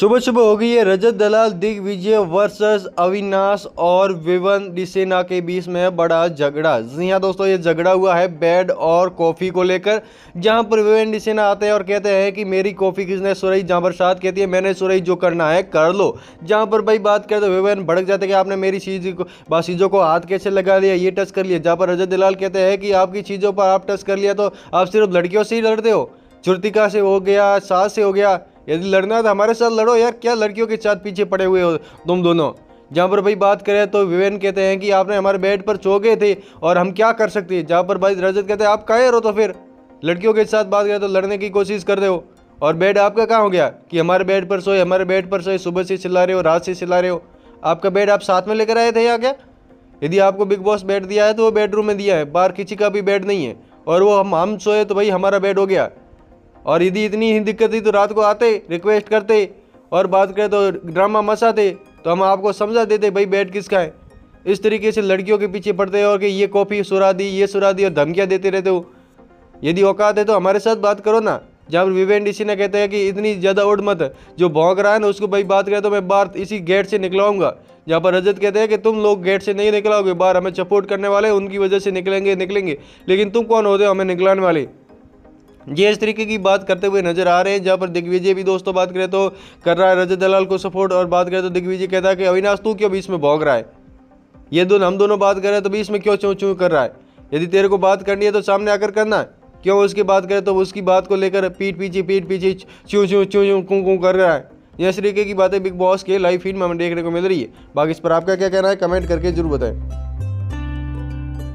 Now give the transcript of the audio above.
सुबह सुबह हो गई है। रजत दलाल दिग्विजय वर्सेस अविनाश और विवियन डिसेना के बीच में बड़ा झगड़ा। जी हाँ दोस्तों, ये झगड़ा हुआ है बेड और कॉफ़ी को लेकर, जहां पर विवियन डिसेना आते हैं और कहते हैं कि मेरी कॉफ़ी किसने सुराई, जहां पर साथ कहती है मैंने सुराई, जो करना है कर लो। जहां पर भाई बात करें तो विवियन भड़क जाते कि आपने मेरी चीज़ों को हाथ कैसे लगा लिया, ये टच कर लिया। जहाँ पर रजत दलाल कहते हैं कि आपकी चीज़ों पर आप टच कर लिया तो आप सिर्फ लड़कियों से ही लड़ते हो, श्रुतिका से हो गया, सास से हो गया, यदि लड़ना है तो हमारे साथ लड़ो यार, क्या लड़कियों के साथ पीछे पड़े हुए हो तुम दोनों। जहाँ पर भाई बात करें तो विवियन कहते हैं कि आपने हमारे बेड पर सो गए थे और हम क्या कर सकते हैं। जहाँ पर भाई रजत कहते हैं आप कायर हो, तो फिर लड़कियों के साथ बात करें तो लड़ने की कोशिश कर रहे हो और बेड आपका कहाँ हो गया कि हमारे बेड पर सोए, हमारे बेड पर सोए, सुबह से चिल्ला रहे हो, रात से चिल्ला रहे हो। आपका बेड आप साथ में लेकर आए थे या क्या? यदि आपको बिग बॉस बेड दिया है तो वो बेडरूम में दिया है, बाहर किसी का भी बेड नहीं है, और वो हम सोए तो भाई हमारा बेड हो गया। और यदि इतनी ही दिक्कत थी तो रात को आते, रिक्वेस्ट करते और बात करें तो ड्रामा मचाते तो हम आपको समझा देते भाई बेड किसका है। इस तरीके से लड़कियों के पीछे पड़ते हो और कि ये कॉफ़ी सुरा दी, ये सुरा दी, और धमकियाँ देते रहते हो। यदि औकात है तो हमारे साथ बात करो ना। जहाँ पर विवियन डिसेना कहते हैं कि इतनी ज़्यादा उड़ मत, जो भौंक रहा है ना उसको भाई बात करें तो मैं बाहर इसी गेट से निकलाऊंगा। जहाँ पर रजत कहते हैं कि तुम लोग गेट से नहीं निकलाओगे, बाहर हमें सपोर्ट करने वाले उनकी वजह से निकलेंगे, लेकिन तुम कौन होते हो हमें निकलाने वाले। ये इस तरीके की बात करते हुए नजर आ रहे हैं। जहाँ पर दिग्विजय भी दोस्तों बात करें तो कर रहा है रजत दलाल को सपोर्ट, और बात करें तो दिग्विजय कहता है कि अविनाश तू क्यों बीच में भौंक रहा है, ये दोनों हम दोनों बात कर रहे हैं तो बीच में क्यों चूँ चूँ कर रहा है, यदि तेरे को बात करनी है तो सामने आकर करना है। क्यों उसकी बात करें तो उसकी बात को लेकर पीठ पीछे चूँ चूँ चूँ चूँ कूँ कूँ कर रहा है। यह इस तरीके की बातें बिग बॉस के लाइव फीड में हमें देखने को मिल रही है। बाकी इस पर आपका क्या कहना है कमेंट करके जरूर बताएं।